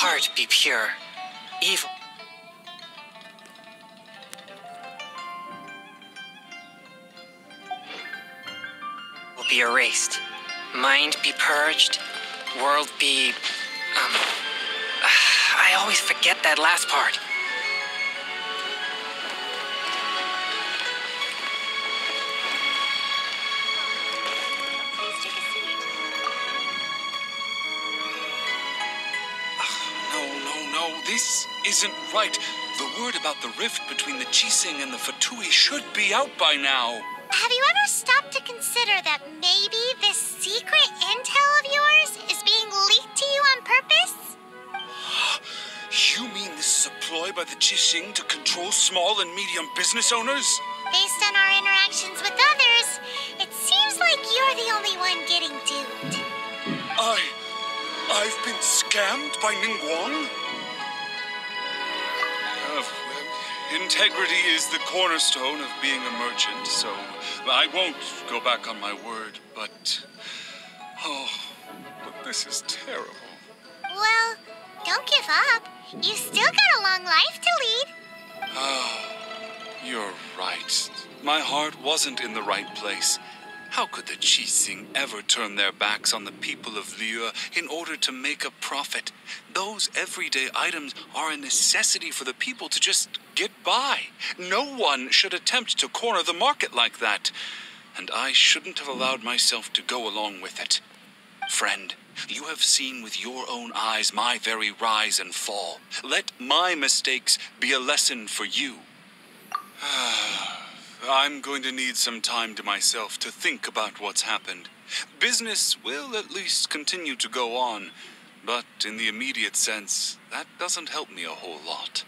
heart be pure. Evil. Will be erased. Mind be purged. World be... I always forget that last part. This isn't right. The word about the rift between the Qixing and the Fatui should be out by now. Have you ever stopped to consider that maybe this secret intel of yours is being leaked to you on purpose? You mean this is a ploy by the Qixing to control small and medium business owners? Based on our interactions with others, it seems like you're the only one getting duped. I've been scammed by Ningguang? Integrity is the cornerstone of being a merchant, so I won't go back on my word, but this is terrible. Well, don't give up. You still got a long life to lead. Oh, you're right. My heart wasn't in the right place. How could the Qixing ever turn their backs on the people of Liyue in order to make a profit? Those everyday items are a necessity for the people to just get by. No one should attempt to corner the market like that. And I shouldn't have allowed myself to go along with it. Friend, you have seen with your own eyes my very rise and fall. Let my mistakes be a lesson for you. I'm going to need some time to myself to think about what's happened. Business will at least continue to go on, but in the immediate sense, that doesn't help me a whole lot.